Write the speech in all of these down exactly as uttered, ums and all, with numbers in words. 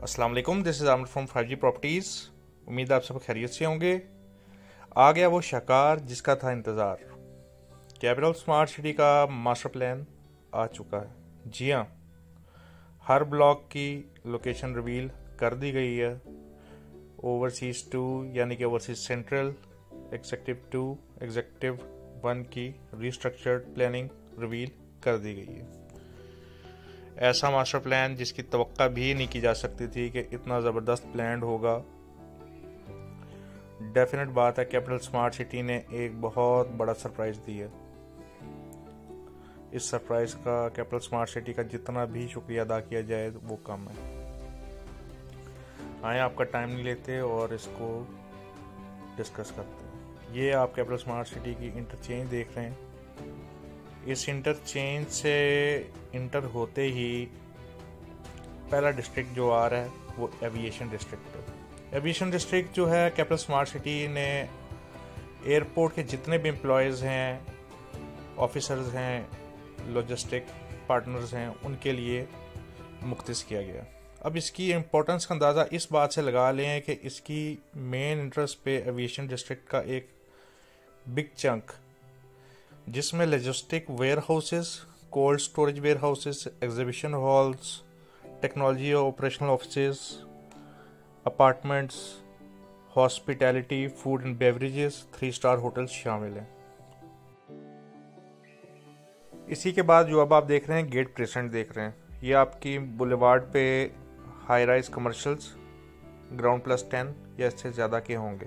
अस्सलाम वालेकुम, this is Aamir from five G properties. उम्मीद है आप सब खैरियत से होंगे। आ गया वो शकार जिसका था इंतज़ार। कैपिटल स्मार्ट सिटी का मास्टर प्लान आ चुका है। जी हाँ, हर ब्लॉक की लोकेशन रिवील कर दी गई है। ओवरसीज टू यानी कि overseas central, executive two, executive one की रिस्ट्रक्चर्ड प्लानिंग रिवील कर दी गई है। ऐसा मास्टर प्लान जिसकी तवक्का भी नहीं की जा सकती थी कि इतना ज़बरदस्त प्लान होगा। डेफिनेट बात है, कैपिटल स्मार्ट सिटी ने एक बहुत बड़ा सरप्राइज़ दिया है। इस सरप्राइज़ का कैपिटल स्मार्ट सिटी का जितना भी शुक्रिया अदा किया जाए वो कम है। आए, आपका टाइम नहीं लेते और इसको डिस्कस करते हैं। ये आप कैपिटल स्मार्ट सिटी की इंटरचेंज देख रहे हैं। इस इंटरचेंज से इंटर होते ही पहला डिस्ट्रिक्ट जो आ रहा है वो एविएशन डिस्ट्रिक्ट है। एविएशन डिस्ट्रिक्ट जो है, कैपिटल स्मार्ट सिटी ने एयरपोर्ट के जितने भी एम्प्लॉयज़ हैं, ऑफिसर्स हैं, लॉजिस्टिक पार्टनर्स हैं, उनके लिए मुख्तस किया गया। अब इसकी इम्पोर्टेंस का अंदाज़ा इस बात से लगा लें कि इसकी मेन इंटरेस्ट पे एविएशन डिस्ट्रिक्ट का एक बिग चंक, जिसमें logistic warehouses, cold storage warehouses, exhibition halls, technology और operational office, apartments, hospitality, food and beverages, three star hotels शामिल हैं। इसी के बाद जो अब आप देख रहे हैं गेट क्रेसेंट देख रहे हैं, ये आपकी बुलेवार्ड पे high rise commercials ground plus ten या इससे ज़्यादा के होंगे।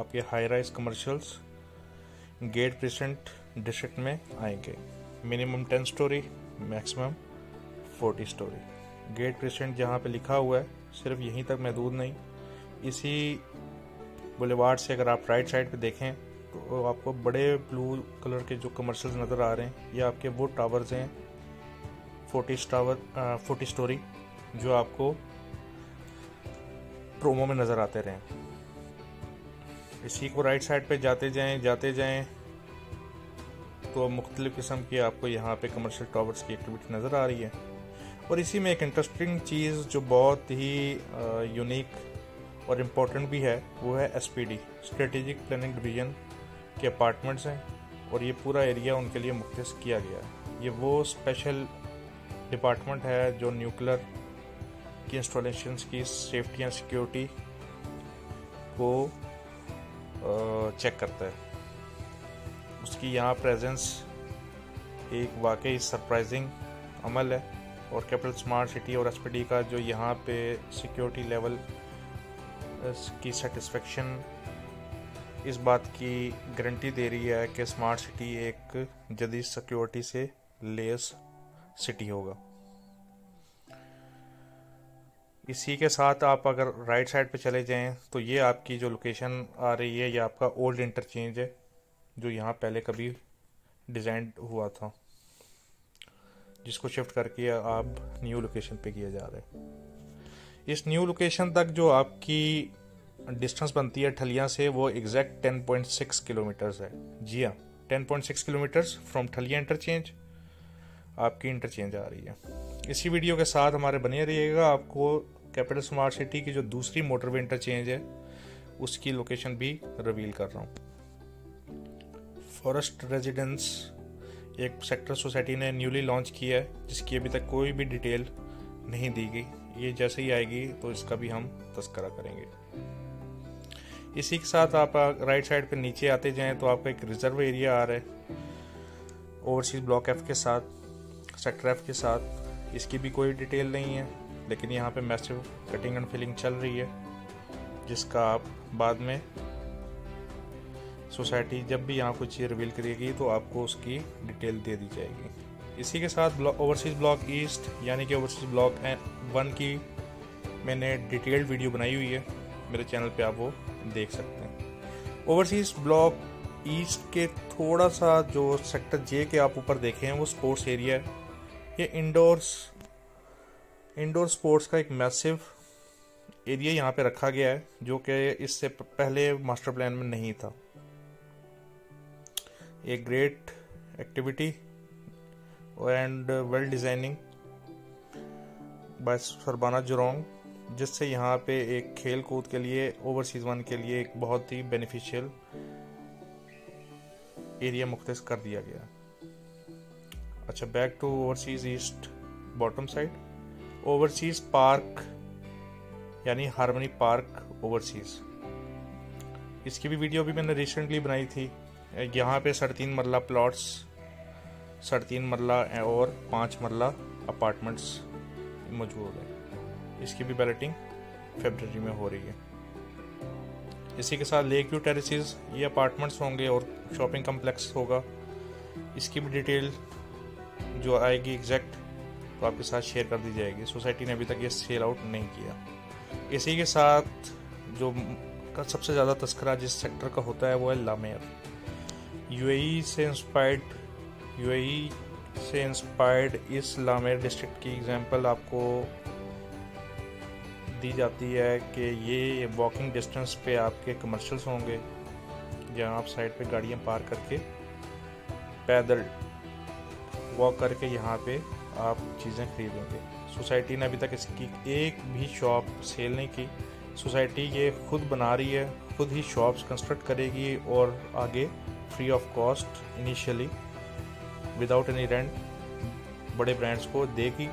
आपके high rise commercials gate present district में आएंगे। Minimum ten story, maximum forty story. Gate present जहाँ पे लिखा हुआ है सिर्फ यहीं तक महदूद नहीं। इसी बुलेवार्ड से अगर आप राइट साइड पे देखें तो आपको बड़े ब्लू कलर के जो कमर्शियल्स नज़र आ रहे हैं, ये आपके वो टावर्स हैं फोर्टी टावर फोर्टी स्टोरी जो आपको प्रोमो में नज़र आते रहें। इसी को राइट साइड पे जाते जाएं जाते जाएं तो मुख्तलिफ़ किस्म की आपको यहाँ पे कमर्शियल टावर्स की एक्टिविटी नज़र आ रही है। और इसी में एक इंटरेस्टिंग चीज़ जो बहुत ही यूनिक और इम्पोर्टेंट भी है वो है एसपीडी, स्ट्रेटेजिक प्लानिंग डिवीज़न के अपार्टमेंट्स हैं और ये पूरा एरिया उनके लिए मुख्तस किया गया है। ये वो स्पेशल डिपार्टमेंट है जो न्यूक्लियर की इंस्टॉलेशन की सेफ्टी एंड सिक्योरिटी को चेक करता है। उसकी यहाँ प्रेजेंस एक वाकई सरप्राइजिंग अमल है और कैपिटल स्मार्ट सिटी और एसपीडी का जो यहाँ पे सिक्योरिटी लेवल की सेटिस्फेक्शन इस बात की गारंटी दे रही है कि स्मार्ट सिटी एक जदीद सिक्योरिटी से लेस सिटी होगा। इसी के साथ आप अगर राइट साइड पे चले जाएं तो ये आपकी जो लोकेशन आ रही है ये आपका ओल्ड इंटरचेंज है जो यहाँ पहले कभी डिज़ाइन हुआ था, जिसको शिफ्ट करके आप न्यू लोकेशन पे किया जा रहे हैं। इस न्यू लोकेशन तक जो आपकी डिस्टेंस बनती है ठलियाँ से वो exact ten point six kilometres है। जी हाँ, ten point six kilometres from Thalian interchange आपकी इंटरचेंज आ रही है। इसी वीडियो के साथ हमारे बने रहिएगा। आपको कैपिटल स्मार्ट सिटी की जो दूसरी मोटरवे इंटरचेंज है उसकी लोकेशन भी रिवील कर रहा हूँ। फॉरेस्ट रेजिडेंस एक सेक्टर सोसाइटी ने न्यूली लॉन्च किया है जिसकी अभी तक कोई भी डिटेल नहीं दी गई। ये जैसे ही आएगी तो इसका भी हम तस्करा करेंगे। इसी के साथ आप राइट साइड पर नीचे आते जाएँ तो आपका एक रिजर्व एरिया आ रहा है ओवरसीज ब्लॉक एफ के साथ, सेक्टर एफ के साथ। इसकी भी कोई डिटेल नहीं है लेकिन यहाँ पे मैसिव कटिंग एंड फिलिंग चल रही है, जिसका आप बाद में सोसाइटी जब भी यहाँ कुछ रिवील करेगी तो आपको उसकी डिटेल दे दी जाएगी। इसी के साथ ओवरसीज ब्लॉक ईस्ट यानी कि ओवरसीज ब्लॉक वन की मैंने डिटेल्ड वीडियो बनाई हुई है, मेरे चैनल पे आप वो देख सकते हैं। ओवरसीज ब्लॉक ईस्ट के थोड़ा सा जो सेक्टर जे के आप ऊपर देखे हैं वो स्पोर्ट्स एरिया है। ये इंडोर्स इंडोर स्पोर्ट्स का एक मैसिव एरिया यहाँ पे रखा गया है जो कि इससे पहले मास्टर प्लान में नहीं था। A great activity and well designing by Surbana Jurong, जिससे यहाँ पे एक खेल कूद के लिए ओवरसीज वन के लिए एक बहुत ही बेनिफिशियल एरिया मुख्तस कर दिया गया। अच्छा, back to overseas east bottom side. Overseas park यानी हार्मनी पार्क ओवरसीज, इसकी भी वीडियो भी मैंने रिसेंटली बनाई थी। यहाँ पे साढ़े तीन मरला प्लॉट्स, साढ़े तीन मरला और पाँच मरला अपार्टमेंट्स मौजूद है। इसकी भी बैलेटिंग फरवरी में हो रही है। इसी के साथ लेक व्यू टेरेसेस, ये अपार्टमेंट्स होंगे और शॉपिंग कम्प्लेक्स होगा। इसकी भी डिटेल जो आएगी एग्जैक्ट तो आपके साथ शेयर कर दी जाएगी। सोसाइटी ने अभी तक ये सेल आउट नहीं किया। इसी के साथ जो का सबसे ज़्यादा तस्करा जिस सेक्टर का होता है वो है लामेर। यूएई से इंस्पायर्ड यूएई से इंस्पायर्ड इस लामेर डिस्ट्रिक्ट की एग्जांपल आपको दी जाती है कि ये वॉकिंग डिस्टेंस पे आपके कमर्शियल्स होंगे जहाँ आप साइड पे गाड़ियाँ पार करके पैदल वॉक करके यहाँ पे आप चीज़ें खरीदेंगे। सोसाइटी ने अभी तक इसकी एक भी शॉप सेल नहीं की। सोसाइटी ये खुद बना रही है, खुद ही शॉप्स कंस्ट्रक्ट करेगी और आगे free of cost initially without any rent बड़े ब्रांड्स को देगी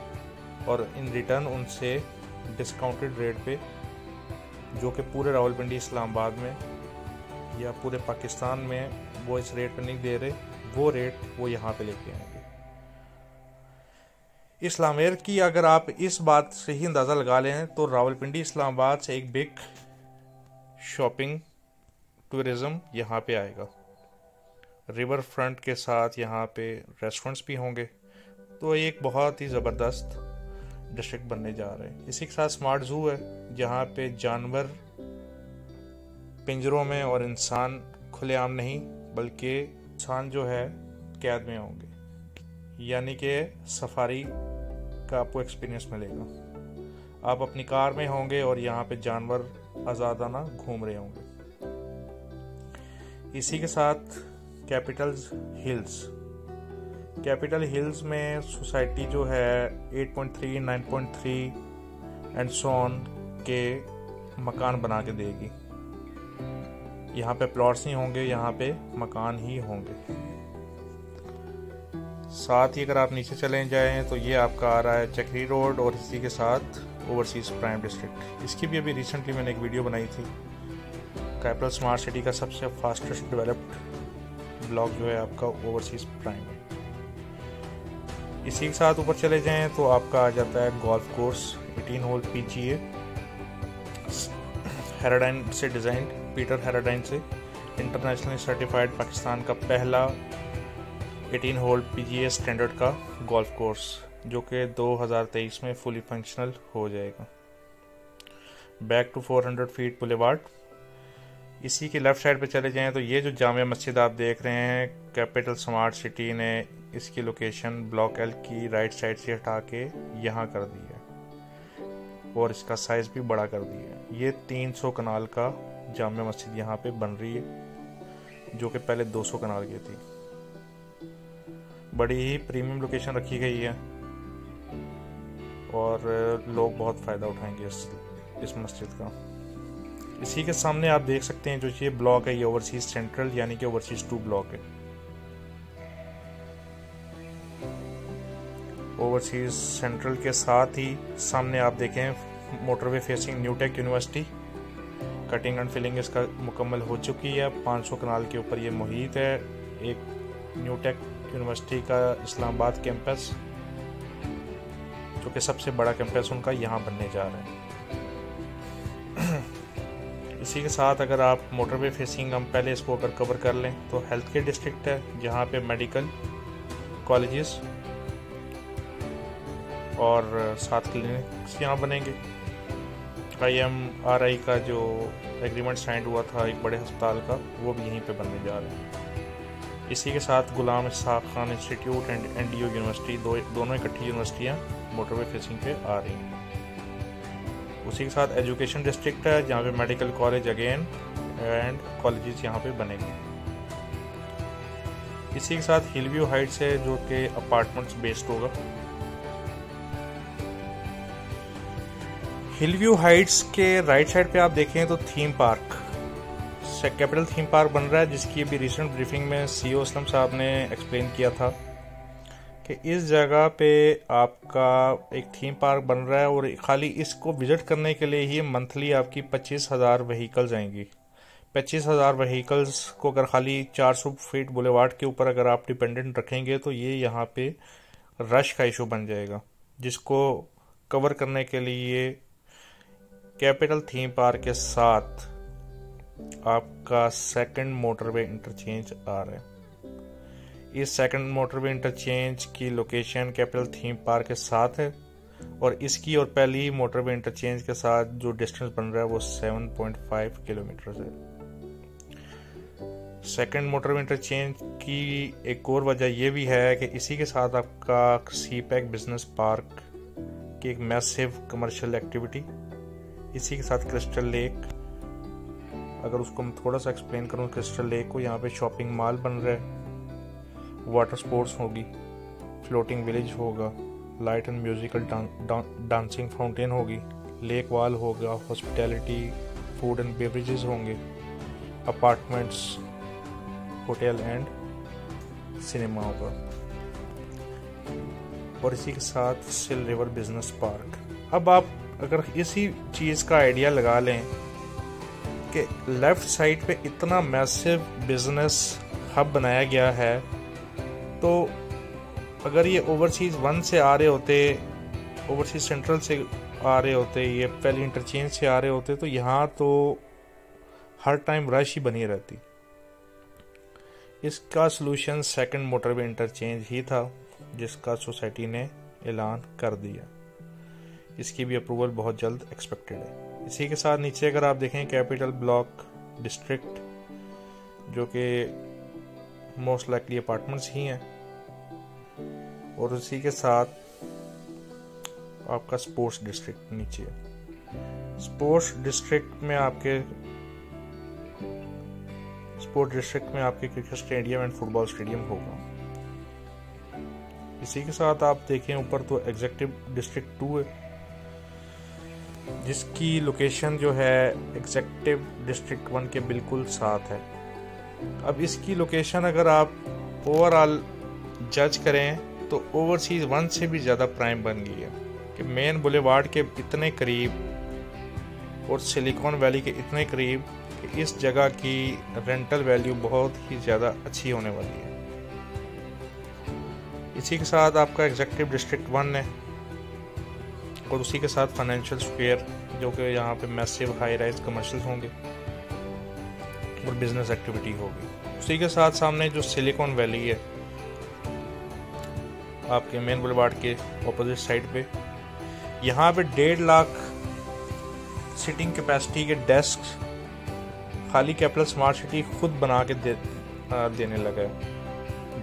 और इन रिटर्न उनसे डिस्काउंटेड रेट पे, जो कि पूरे रावलपिंडी इस्लामाबाद में या पूरे पाकिस्तान में वो इस रेट पे नहीं दे रहे, वो रेट वो यहाँ पे लेके आएंगे। इस्लामेर की अगर आप इस बात से ही अंदाज़ा लगा लें तो रावलपिंडी इस्लामाबाद से एक बिग शॉपिंग टूरिज़म यहाँ पे आएगा। रिवर फ्रंट के साथ यहाँ पे रेस्टोरेंट्स भी होंगे, तो एक बहुत ही ज़बरदस्त डिस्ट्रिक्ट बनने जा रहे हैं। इसी के साथ स्मार्ट ज़ू है जहाँ पे जानवर पिंजरों में और इंसान खुलेआम नहीं बल्कि इंसान जो है कैद में होंगे, यानी कि सफारी का आपको एक्सपीरियंस मिलेगा। आप अपनी कार में होंगे और यहाँ पे जानवर आज़ादाना घूम रहे होंगे। इसी के साथ कैपिटल हिल्स, कैपिटल हिल्स में सोसाइटी जो है eight point three, nine point three and so on के मकान बना के देगी। यहाँ पे प्लॉट्स नहीं होंगे, यहाँ पे मकान ही होंगे। साथ ही अगर आप नीचे चले जाएं तो ये आपका आ रहा है चक्री रोड और इसी के साथ ओवरसीज प्राइम डिस्ट्रिक्ट। इसकी भी अभी रिसेंटली मैंने एक वीडियो बनाई थी। कैपिटल स्मार्ट सिटी का सबसे फास्टेस्ट डेवलप्ड ब्लॉक जो है आपका ओवरसीज प्राइम है। इसी के साथ ऊपर चले जाएं तो आपका आ जाता है golf course, eighteen hole PGA, Harradine से डिज़ाइन, पीटर हैराडाइन से इंटरनेशनली सर्टिफाइड पाकिस्तान का पहला एटीन होल पीजीए स्टैंडर्ड का गोल्फ कोर्स जो कि दो हज़ार तेईस में फुली फंक्शनल हो जाएगा। Back to four hundred feet boulevard. इसी के लेफ़्ट साइड पे चले जाएं तो ये जो जामिया मस्जिद आप देख रहे हैं, कैपिटल स्मार्ट सिटी ने इसकी लोकेशन ब्लॉक एल की राइट साइड से हटा के यहाँ कर दी है और इसका साइज़ भी बड़ा कर दिया है। ये तीन सौ कनाल का जामिया मस्जिद यहाँ पे बन रही है जो कि पहले दो सौ कनाल की थी। बड़ी ही प्रीमियम लोकेशन रखी गई है और लोग बहुत फ़ायदा उठाएंगे इस, इस मस्जिद का। इसी के सामने आप देख सकते हैं जो ये ब्लॉक है ये ओवरसीज सेंट्रल यानी कि ओवरसीज टू ब्लॉक है। ओवरसीज सेंट्रल के साथ ही सामने आप देखें motorway facing NUTECH university, cutting and filling इसका मुकम्मल हो चुकी है। पाँच सौ कनाल के ऊपर ये मुहित है। एक न्यूटेक यूनिवर्सिटी का इस्लामाबाद कैंपस जो कि सबसे बड़ा कैंपस उनका यहाँ बनने जा रहा है। इसी के साथ अगर आप मोटरवे फेसिंग हम पहले इसको अगर कवर कर लें तो हेल्थ केयर डिस्ट्रिक्ट है जहाँ पे मेडिकल कॉलेजेस और साथ क्लिनिक्स यहाँ बनेंगे। आई एम आर आई का जो एग्रीमेंट साइन हुआ था एक बड़े अस्पताल का, वो भी यहीं पे बनने जा रहे हैं। इसी के साथ Ghulam Ishaq Khan institute and NDU university, दो दोनों इकट्ठी यूनिवर्सिटियाँ मोटरवे फेसिंग पे आ रही हैं। उसी के साथ एजुकेशन डिस्ट्रिक्ट है जहाँ पे medical college again and colleges यहाँ पे बनेंगे। इसी के साथ हिल व्यू हाइट्स है जो कि अपार्टमेंट्स बेस्ड होगा। हिल व्यू हाइट्स के राइट साइड पे आप देखें तो theme park, capital theme park बन रहा है, जिसकी अभी रिसेंट ब्रीफिंग में सीईओ असलम साहब ने एक्सप्लेन किया था कि इस जगह पे आपका एक थीम पार्क बन रहा है और खाली इसको विजिट करने के लिए ही मंथली आपकी पच्चीस हज़ार व्हीकल्स आएंगी। पच्चीस हज़ार व्हीकल्स को अगर खाली चार सौ फीट बुलेवार्ड के ऊपर अगर आप डिपेंडेंट रखेंगे तो ये यहाँ पे रश का इशू बन जाएगा, जिसको कवर करने के लिए कैपिटल थीम पार्क के साथ आपका सेकंड मोटरवे इंटरचेंज आ रहा है। इस सेकंड मोटरवे इंटरचेंज की लोकेशन कैपिटल थीम पार्क के साथ है और इसकी और पहली मोटरवे इंटरचेंज के साथ जो डिस्टेंस बन रहा है वो सात पॉइंट पाँच किलोमीटर है। सेकंड मोटरवे इंटरचेंज की एक और वजह ये भी है कि इसी के साथ आपका सी-पैक बिजनेस पार्क की एक मैसिव कमर्शियल एक्टिविटी, इसी के साथ क्रिस्टल लेक, अगर उसको मैं थोड़ा सा एक्सप्लेन करूँ, क्रिस्टल लेक को यहाँ पे शॉपिंग मॉल बन रहा है, वाटर स्पोर्ट्स होगी, फ्लोटिंग विलेज होगा, light and musical dancing fountain होगी, लेक वाल होगा, हॉस्पिटैलिटी, फूड एंड बेवरेजेस होंगे, अपार्टमेंट्स, होटल एंड सिनेमा होगा। और इसी के साथ सिल रिवर बिजनेस पार्क। अब आप अगर इसी चीज़ का आइडिया लगा लें कि लेफ़्ट साइड पे इतना मैसिव बिजनेस हब बनाया गया है, तो अगर ये ओवरसीज़ वन से आ रहे होते, ओवरसीज़ सेंट्रल से आ रहे होते, ये पहले इंटरचेंज से आ रहे होते, तो यहाँ तो हर टाइम रश ही बनी रहती। इसका सलूशन सेकंड मोटरवे इंटरचेंज ही था, जिसका सोसाइटी ने ऐलान कर दिया। इसकी भी अप्रूवल बहुत जल्द एक्सपेक्टेड है। इसी के साथ नीचे अगर आप देखें कैपिटल ब्लॉक डिस्ट्रिक्ट, जो कि मोस्ट लाइकली अपार्टमेंट्स ही हैं, और उसी के साथ आपका स्पोर्ट्स डिस्ट्रिक्ट नीचे है। स्पोर्ट्स डिस्ट्रिक्ट में आपके स्पोर्ट्स डिस्ट्रिक्ट में आपके cricket stadium and football stadium होगा। इसी के साथ आप देखें ऊपर तो एग्जीक्यूटिव डिस्ट्रिक्ट टू है, जिसकी लोकेशन जो है एग्जीक्यूटिव डिस्ट्रिक्ट वन के बिल्कुल साथ है। अब इसकी लोकेशन अगर आप ओवरऑल जज करें तो ओवरसीज़ वन से भी ज़्यादा प्राइम बन गई है कि मेन बुलेवार्ड के इतने करीब और सिलिकॉन वैली के इतने करीब कि इस जगह की रेंटल वैल्यू बहुत ही ज़्यादा अच्छी होने वाली है। इसी के साथ आपका एग्जीक्यूटिव डिस्ट्रिक्ट वन है और उसी के साथ फाइनेंशियल स्क्वायर, जो कि यहाँ पे मैसिव हाई राइज कमर्शियल होंगे और बिजनेस एक्टिविटी होगी। उसी के साथ सामने जो सिलिकॉन वैली है आपके मेन बुलेवार्ड के ऑपोजिट साइड पे, यहाँ पे डेढ़ लाख सिटिंग कैपेसिटी के डेस्क खाली कैपिटल स्मार्ट सिटी खुद बना के दे, देने लगा है।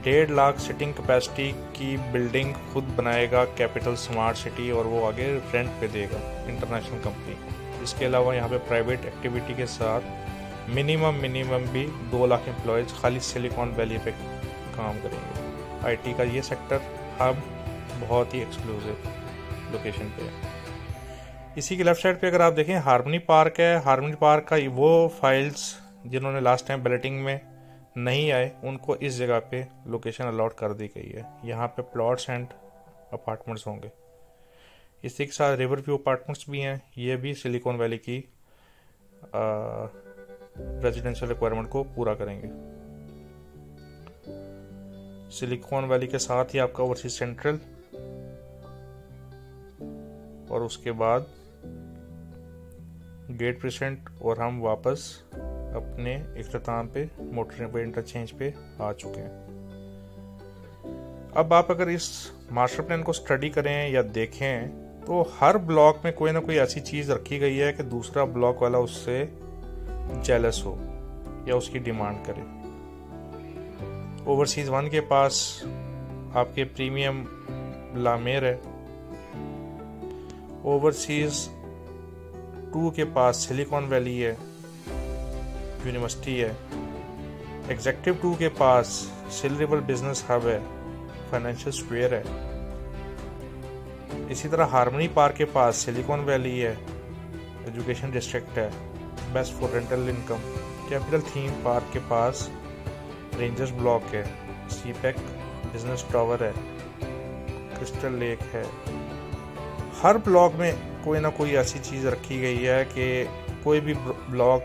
डेढ़ लाख सिटिंग कैपेसिटी की बिल्डिंग खुद बनाएगा कैपिटल स्मार्ट सिटी और वो आगे रेंट पे देगा इंटरनेशनल कंपनी को। इसके अलावा यहाँ पे प्राइवेट एक्टिविटी के साथ मिनिमम मिनिमम भी दो लाख एम्प्लॉयज़ खाली सिलिकॉन वैली पे काम करेंगे। आईटी का ये सेक्टर हब बहुत ही एक्सक्लूसिव लोकेशन पे है। इसी के लेफ्ट साइड पे अगर आप देखें हार्मनी पार्क है। हार्मनी पार्क का वो फाइल्स जिन्होंने लास्ट टाइम बैलेटिंग में नहीं आए, उनको इस जगह पे लोकेशन अलॉट कर दी गई है। यहाँ पे प्लॉट्स एंड अपार्टमेंट्स होंगे। इसी के साथ रिवर व्यू अपार्टमेंट्स भी हैं, ये भी सिलिकॉन वैली की रेजिडेंशियल रिक्वायरमेंट को पूरा करेंगे। सिलिकॉन वैली के साथ ही आपका ओवरसीज सेंट्रल और उसके बाद गेट प्रेसेंट, और हम वापस अपने इख्तिताम पे मोटरवे इंटरचेंज पे आ चुके हैं। अब आप अगर इस मास्टर प्लान को स्टडी करें या देखें तो हर ब्लॉक में कोई ना कोई ऐसी चीज़ रखी गई है कि दूसरा ब्लॉक वाला उससे जेलस हो या उसकी डिमांड करे। ओवरसीज़ वन के पास आपके प्रीमियम लामेर है, ओवरसीज टू के पास सिलिकॉन वैली है, यूनिवर्सिटी है। एग्जेक्टिव टू के पास सिल रिवर बिजनेस हब है, फाइनेंशियल स्क्वायर है। इसी तरह हार्मनी पार्क के पास सिलिकॉन वैली है, एजुकेशन डिस्ट्रिक्ट है, best for rental income. Capital theme park के पास रेंजर्स ब्लॉक है, सी-पैक बिजनेस टावर है, क्रिस्टल लेक है। हर ब्लॉक में कोई ना कोई ऐसी चीज़ रखी गई है कि कोई भी ब्लॉक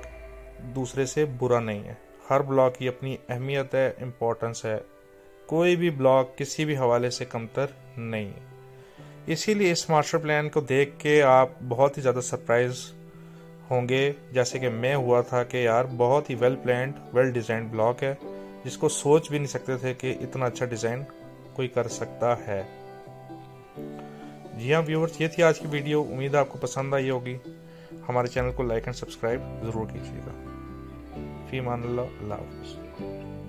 दूसरे से बुरा नहीं है। हर ब्लॉक की अपनी अहमियत है, इम्पोर्टेंस है, कोई भी ब्लॉक किसी भी हवाले से कमतर नहीं है। इसीलिए इस मास्टर प्लान को देख के आप बहुत ही ज़्यादा सरप्राइज होंगे, जैसे कि मैं हुआ था कि यार बहुत ही well planned, well designed block है, जिसको सोच भी नहीं सकते थे कि इतना अच्छा डिज़ाइन कोई कर सकता है। जी हाँ व्यूअर्स, ये थी आज की वीडियो, उम्मीद है आपको पसंद आई होगी। हमारे चैनल को लाइक एंड सब्सक्राइब ज़रूर कीजिएगा। फी मान अल्लाह, अल्लाह हाफ़िज़।